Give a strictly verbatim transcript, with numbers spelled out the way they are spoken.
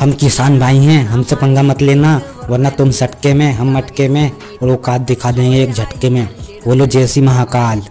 हम किसान भाई हैं, हमसे पंगा मत लेना, वरना तुम सटके में हम मटके में, और वो काट दिखा देंगे एक झटके में। बोलो जय श्री महाकाल।